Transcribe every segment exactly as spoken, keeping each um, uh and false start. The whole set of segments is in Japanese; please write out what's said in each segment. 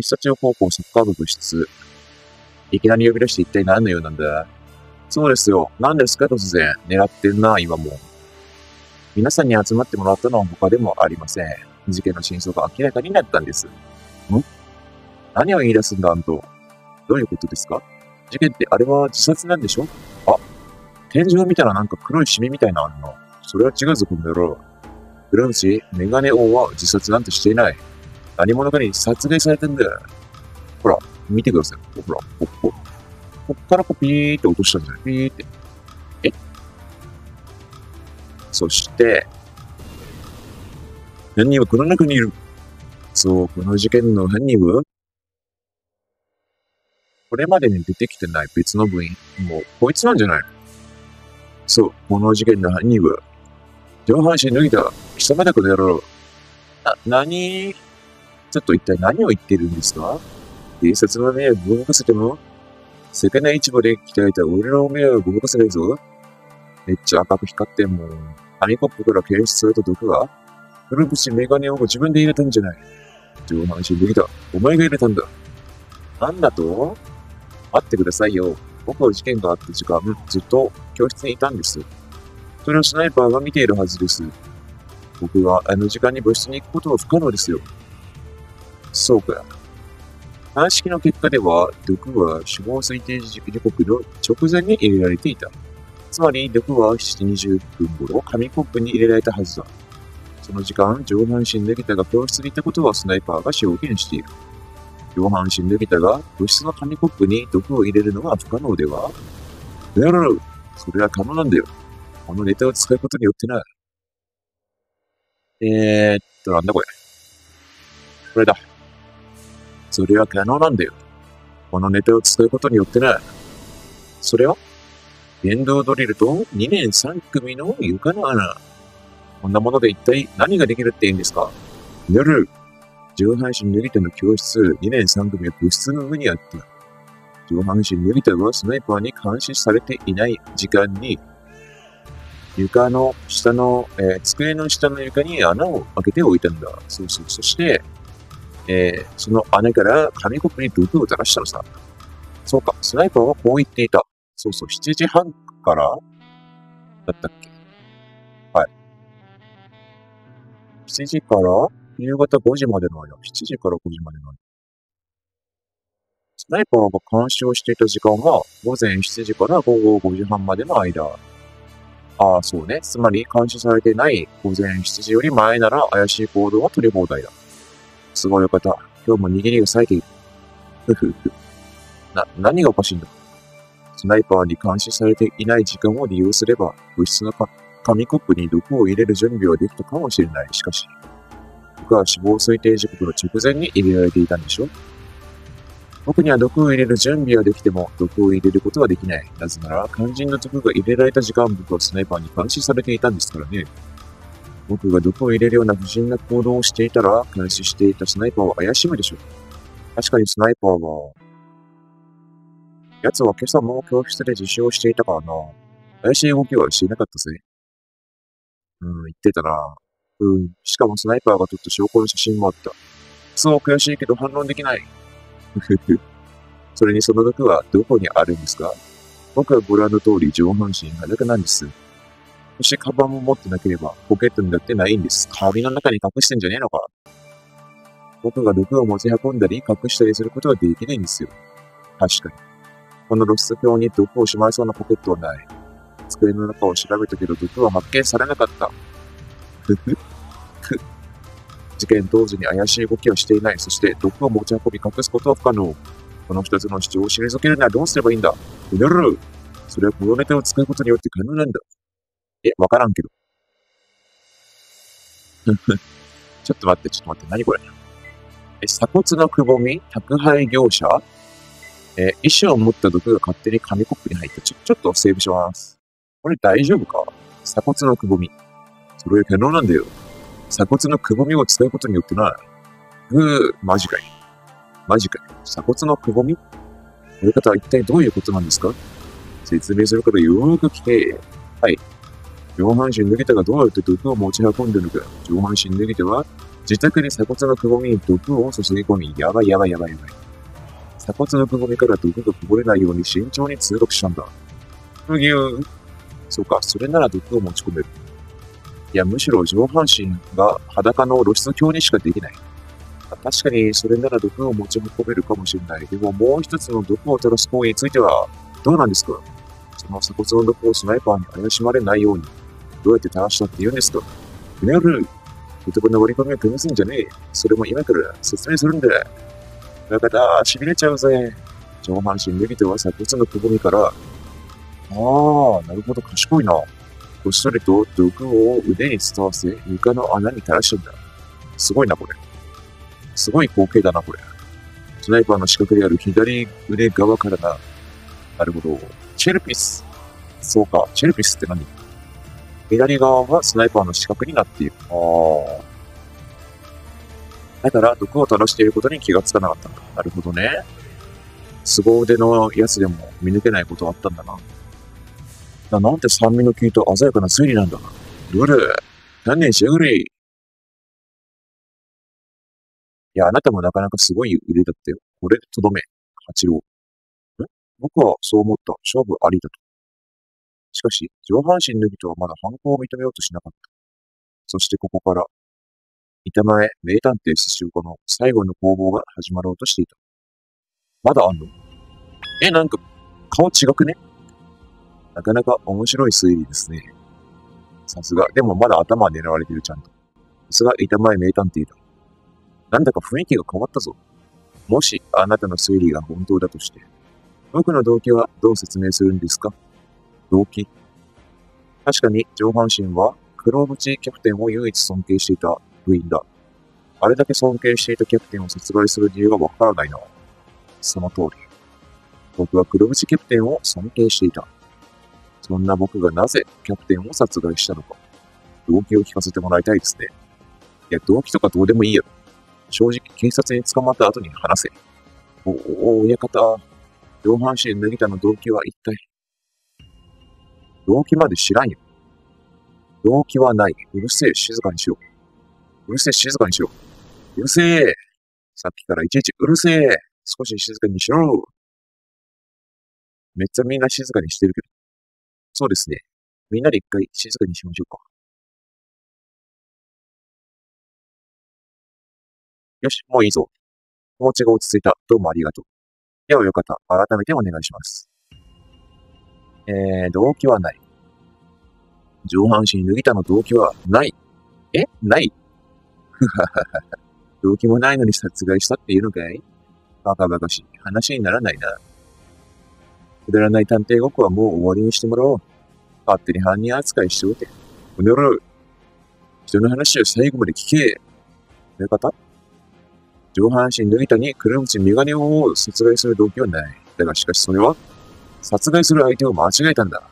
ピスタチオ高校サッカー部部室。いきなり呼び出して一体何の用なんだ？そうですよ。何ですか突然。狙ってんな、今も。皆さんに集まってもらったのは他でもありません。事件の真相が明らかになったんです。ん？何を言い出すんだ、あんと。どういうことですか？事件ってあれは自殺なんでしょ？あ、天井を見たらなんか黒いシミみたいなのあるな。それは違うぞ、この野郎。黒渕、メガネ王は自殺なんてしていない。何者かに殺害されてんだよ。ほら、見てください。ほら、ここ。こっからこうピーって落としたんじゃない？ピーって。え？そして、犯人はこの中にいる。そう、この事件の犯人はこれまでに出てきてない別の部員。もう、こいつなんじゃないの？そう、この事件の犯人は上半身脱いだ。貴様だこの野郎。な、なに？ちょっと一体何を言ってるんですか？警察の目をごまかせても、世界の市場で鍛えた俺の目をごまかせないぞ。めっちゃ赤く光ってんもん。紙コップから検出された毒は、古渕メガネを自分で入れたんじゃない。上半身脱ぎだ。お前が入れたんだ。なんだと？待ってくださいよ。僕は事件があった時間、ずっと教室にいたんです。それをスナイパーが見ているはずです。僕はあの時間に部室に行くことは不可能ですよ。そうか。鑑識の結果では、毒は死亡推定時刻の直前に入れられていた。つまり、毒はしちじにじゅっぷん頃、紙コップに入れられたはずだ。その時間、上半身脱ぎたが教室にいたことはスナイパーが証言している。上半身脱ぎたが、部室の紙コップに毒を入れるのは不可能では？なるほど。それは可能なんだよ。このネタを使うことによってな。えーっと、なんだこれ。これだ。それは可能なんだよ。このネタを使うことによってな。それは電動ドリルとにねんさんくみの床の穴。こんなもので一体何ができるって言うんですか？なる。上半身脱ぎたの教室、にねんさんくみは部室の上にあった。上半身脱ぎたはスナイパーに監視されていない時間に、床の下の、えー、机の下の床に穴を開けておいたんだ。そうそう。そして、えー、その穴から紙コップに毒を垂らしたのさ。そうか、スナイパーはこう言っていた。そうそう、しちじはんからだったっけ？はい。しちじから夕方ごじまでの間、しちじからごじまでの間。スナイパーが監視をしていた時間は、午前しちじから午後ごじはんまでの間。ああ、そうね。つまり、監視されてない午前しちじより前なら怪しい行動は取り放題だ。すごいよかった。今日も握りが冴えている。ふふふ。な、何がおかしいんだ？スナイパーに監視されていない時間を利用すれば、物質の紙コップに毒を入れる準備はできたかもしれない。しかし、僕は死亡推定時刻の直前に入れられていたんでしょ？僕には毒を入れる準備はできても、毒を入れることはできない。なぜなら、肝心の毒が入れられた時間、僕はスナイパーに監視されていたんですからね。僕が毒を入れるような不審な行動をしていたら、監視していたスナイパーは怪しむでしょう。確かにスナイパーは、奴は今朝も教室で自習をしていたからな。怪しい動きはしていなかったぜ。うん、言ってたな。うん、しかもスナイパーが撮った証拠の写真もあった。そう、悔しいけど反論できない。ふふふ。それにその毒はどこにあるんですか？僕はご覧の通り上半身裸なんです。そしてカバンも持ってなければポケットにだってないんです。紙の中に隠してんじゃねえのか。僕が毒を持ち運んだり隠したりすることはできないんですよ。確かに。この露出狂に毒をしまいそうなポケットはない。机の中を調べたけど毒は発見されなかった。ふふ。く。事件当時に怪しい動きはしていない。そして毒を持ち運び隠すことは不可能。この二つの主張を退けるにはどうすればいいんだ。うぬる。それはこのネタを使うことによって可能なんだ。え、わからんけど。ちょっと待って、ちょっと待って、何これ。え、鎖骨のくぼみ、宅配業者、え、意思を持った毒が勝手に紙コップに入った。ちょ、ちょっとセーブします。これ大丈夫か？鎖骨のくぼみ。それ可能なんだよ。鎖骨のくぼみを使うことによってな。ぐー、マジかい。マジかい。鎖骨のくぼみ？この方は一体どういうことなんですか？説明するからよーく聞け。はい。上半身脱ぎたがどうやって毒を持ち運んでるのか。上半身脱ぎたは自宅で鎖骨のくぼみに毒を注ぎ込み、やばいやばいやばいやばい。鎖骨のくぼみから毒がこぼれないように慎重に通読したんだ。ふぎゅー。そうか、それなら毒を持ち込める。いや、むしろ上半身が裸の露出狂にしかできない。確かに、それなら毒を持ち運べるかもしれない。でも、もう一つの毒を垂らす行為については、どうなんですか？その鎖骨の毒をスナイパーに怪しまれないように、どうやって垂らしたって言うんですか？ふねる。男の割り込みを崩すんじゃねえ。それも今から説明するんだ。だから、しびれちゃうぜ。上半身脱ぎ手は鎖骨のくぼみから、ああ、なるほど、賢いな。こっそりと毒を腕に伝わせ、床の穴に垂らしたんだ。すごいな、これ。すごい光景だな、これ。スナイパーの近くにある左腕側からな。なるほど。チェルピス。そうか、チェルピスって何？左側はスナイパーの死角になっている。ああ。だから、毒を垂らしていることに気がつかなかったんだ。なるほどね。凄腕のやつでも見抜けないことあったんだな。な、なんて酸味の効いた鮮やかな推理なんだな。どれ？何年しやがれ。いや、あなたもなかなかすごい腕だったよ。これ、とどめ。八郎。ん？僕はそう思った。勝負ありだと。しかし、上半身脱ぎとはまだ犯行を認めようとしなかった。そしてここから、板前、名探偵寿司岡の最後の攻防が始まろうとしていた。まだあんの？え、なんか、顔違くね？なかなか面白い推理ですね。さすが、でもまだ頭は狙われてるちゃんと。さすが板前名探偵だ。なんだか雰囲気が変わったぞ。もし、あなたの推理が本当だとして、僕の動機はどう説明するんですか？動機？確かに上半身は、黒渕キャプテンを唯一尊敬していた部員だ。あれだけ尊敬していたキャプテンを殺害する理由がわからないな。その通り。僕は黒渕キャプテンを尊敬していた。そんな僕がなぜキャプテンを殺害したのか、動機を聞かせてもらいたいですね。いや、動機とかどうでもいいよ。正直、警察に捕まった後に話せ。お、お、親方。上半身脱ぎたの動機は一体。動機まで知らんよ。動機はない。うるせえ、静かにしよう。うるせえ、静かにしよう。うるせえ。さっきからいちいちうるせえ。少し静かにしろ。めっちゃみんな静かにしてるけど。そうですね。みんなで一回静かにしましょうか。よし、もういいぞ。気持ちが落ち着いた。どうもありがとう。ではよかった。改めてお願いします。えー、動機はない。上半身脱ぎたの動機はない。え？ない？ふははは。動機もないのに殺害したっていうのかい？バカバカしい。話にならないな。くだらない探偵ごっこはもう終わりにしてもらおう。勝手に犯人扱いしておいて。うぬる。人の話を最後まで聞け。親方？上半身脱ぎたに黒渕メガネを殺害する動機はない。だがしかしそれは、殺害する相手を間違えたんだ。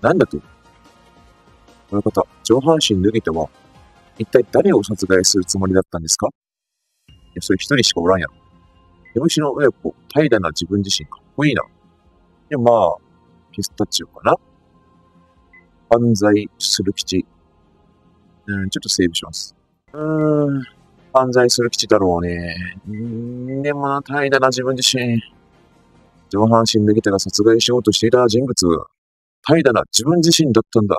なんだと？親方、上半身脱ぎたは、一体誰を殺害するつもりだったんですか？いや、それ一人しかおらんやろ。手虫の親子、怠惰な自分自身かっこいいな。いや、まあ、ピスタチオかな。犯罪する吉。うん、ちょっとセーブします。うーん。犯罪する基地だろうね。んでもな、怠惰な自分自身。上半身脱ぎ手が殺害しようとしていた人物。怠惰な自分自身だったんだ。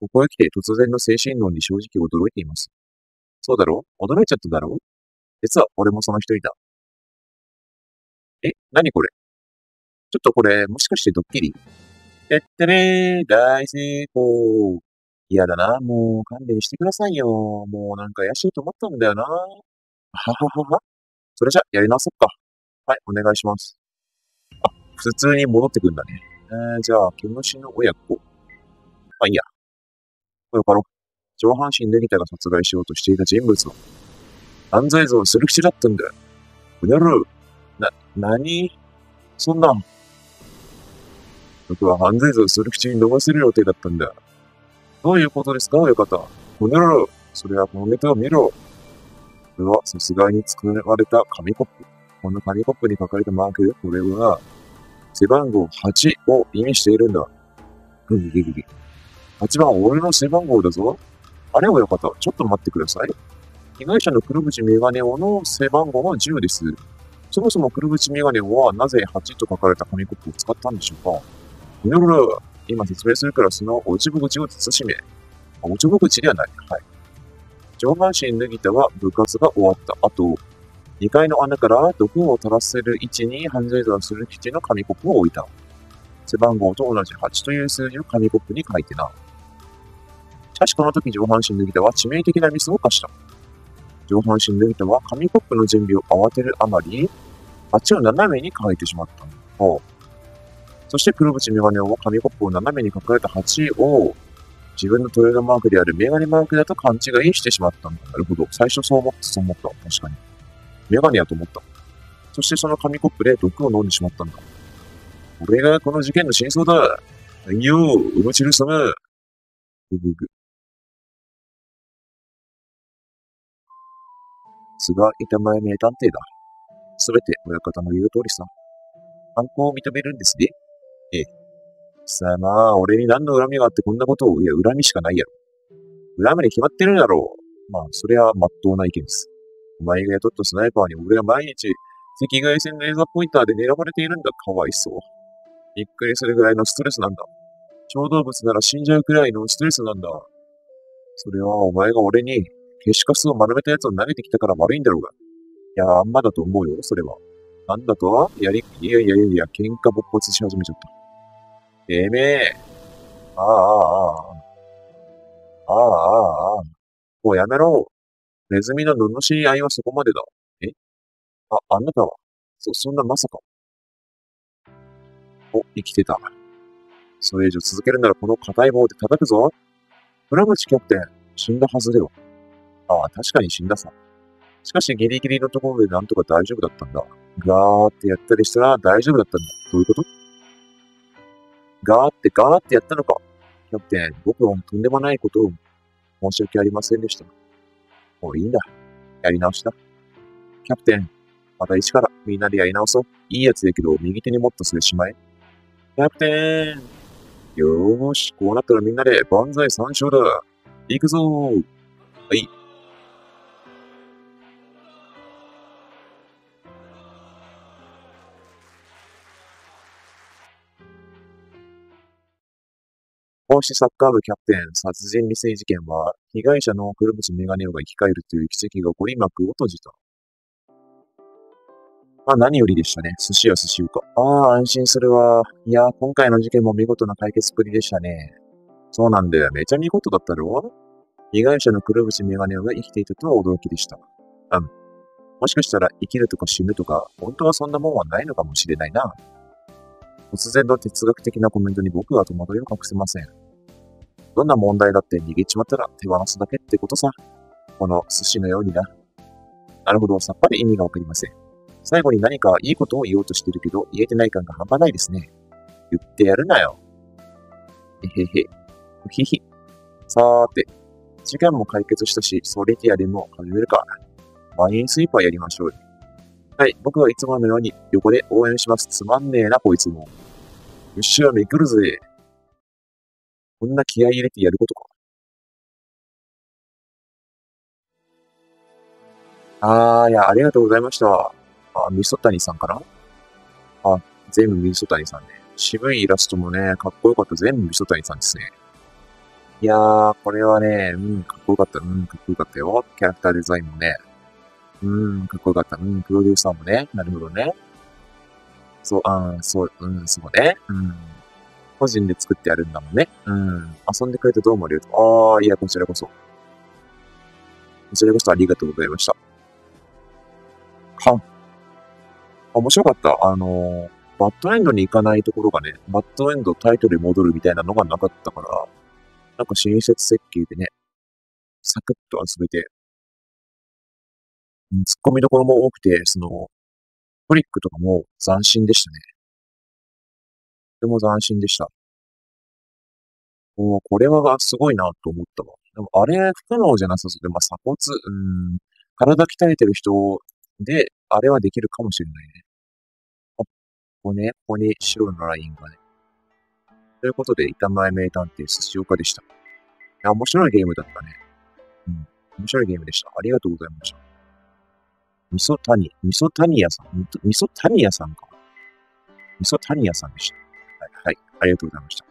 ここへ来て突然の精神論に正直驚いています。そうだろ？驚いちゃっただろ？実は俺もその一人だ。え、なにこれ？ちょっとこれ、もしかしてドッキリ？てってれー、大成功。嫌だな。もう勘弁してくださいよ。もうなんか怪しいと思ったんだよな。はははは。それじゃ、やり直そっか。はい、お願いします。あ、普通に戻ってくんだね。えー、じゃあ、毛虫の親子。あ、いいや。よかろう。上半身脱ぎたが殺害しようとしていた人物は、犯罪像をする口だったんだよ。うにゃる。な、なに？そんな。僕は犯罪像をする口に逃せる予定だったんだ。どういうことですか、親方。ほねろ。それはこのネタを見ろ。これは殺害に作られた紙コップ。この紙コップに書かれたマークで、これは背番号はちを意味しているんだ。ふぎぎぎぎ。はちばんは俺の背番号だぞ。あれはよかった。ちょっと待ってください。被害者の黒縁メガネ王の背番号はじゅうです。そもそも黒縁メガネ王はなぜはちと書かれた紙コップを使ったんでしょうか。ミノルラ、今説明するから、そのおちぼ口を慎め。おちぼ口ではない。はい。上半身脱ぎたは部活が終わった後、にかいの穴から毒を垂らせる位置に犯罪者する基地の紙コップを置いた。背番号と同じはちという数字を紙コップに書いてな。しかしこの時上半身脱ぎたは致命的なミスを犯した。上半身脱ぎたは紙コップの準備を慌てるあまり、はちを斜めに書いてしまった。ほう。そして黒縁メガネ王は紙コップを斜めに書かれたはちを自分のトレードマークであるメガネマークだと勘違いしてしまったんだ。なるほど。最初そう思った、そう思った。確かに。メガネやと思った。そしてその紙コップで毒を飲んでしまったんだ。これがこの事件の真相だ。いよー、ウムチル様。グググ。菅板前名探偵だ。すべて親方の言う通りさ。犯行を認めるんですね。ええ。さあまあ、俺に何の恨みがあってこんなことを、いや、恨みしかないやろ。恨みに決まってるだろう。まあ、それは真っ当な意見です。お前が雇ったスナイパーに俺は毎日、赤外線レーザーポインターで狙われているんだ。かわいそう。びっくりするぐらいのストレスなんだ。小動物なら死んじゃうくらいのストレスなんだ。それはお前が俺に、消しカスを丸めたやつを投げてきたから悪いんだろうが。いや、あんまだと思うよ、それは。なんだとはやり、いやいやいやいや、喧嘩勃発し始めちゃった。てめえ。ああああああ。ああああ。もうやめろ。ネズミの罵り合いはそこまでだ。えあ、あなたは。そ、そんなまさか。お、生きてた。それ以上続けるならこの硬い棒で叩くぞ。倉口キャプテン、死んだはずでは。ああ、確かに死んださ。しかしギリギリのところでなんとか大丈夫だったんだ。ガーってやったりしたら大丈夫だったんだ。どういうこと？ガーってガーってやったのか。キャプテン、僕はとんでもないことを申し訳ありませんでした。もういいんだ。やり直しだ。キャプテン、また一からみんなでやり直そう。いいやつやけど、右手にもっとするしまえ。キャプテン。よーし、こうなったらみんなで万歳三唱だ。行くぞー。はい。公式サッカー部キャプテン殺人未遂事件は、被害者の黒縁メガネ王が生き返るという奇跡が起こり幕を閉じた。まあ何よりでしたね。寿司や寿司よか。ああ、安心するわ。いやー、今回の事件も見事な解決っぷりでしたね。そうなんだよ。めちゃ見事だったろ？被害者の黒縁メガネ王が生きていたとは驚きでした。うん。もしかしたら生きるとか死ぬとか、本当はそんなもんはないのかもしれないな。突然の哲学的なコメントに僕は戸惑いを隠せません。どんな問題だって逃げちまったら手放すだけってことさ。この寿司のようにな。なるほど、さっぱり意味がわかりません。最後に何かいいことを言おうとしてるけど、言えてない感が半端ないですね。言ってやるなよ。えへへ。うひひ。さーて、時間も解決したし、ソリティアでも始めるか。マインスイーパーやりましょう。はい、僕はいつものように横で応援します。つまんねえな、こいつも。よっしゃ、めくるぜ。こんな気合い入れてやることか。あー、いや、ありがとうございました。あ、みそ谷さんかなあ、全部みそ谷さんね。渋いイラストもね、かっこよかった。全部みそ谷さんですね。いやー、これはね、うん、かっこよかった。うん、かっこよかったよ。キャラクターデザインもね。うん、かっこよかった。うん、プロデューサーもね。なるほどね。そう、あー、そう、うん、そうね。うん。個人で作ってやるんだもんね。うん。遊んでくれてどうもありがとう。ああ、いや、こちらこそ。こちらこそありがとうございました。かん。面白かった。あのー、バッドエンドに行かないところがね、バッドエンドタイトルに戻るみたいなのがなかったから、なんか親切設計でね、サクッと遊べて、うん、突っ込みどころも多くて、その、トリックとかも斬新でしたね。とても斬新でした。おー、これはすごいなと思ったわ。でもあれ、不可能じゃなさそうで、まあ、鎖骨、うん、体鍛えてる人で、あれはできるかもしれないね。あ、ここね、ここに白のラインがね。ということで、板前名探偵寿司岡でした。いや、面白いゲームだったね。うん。面白いゲームでした。ありがとうございました。みそたに、みそたにやさん、みそたにやさんか。みそたにやさんでした。はい、はい、ありがとうございました。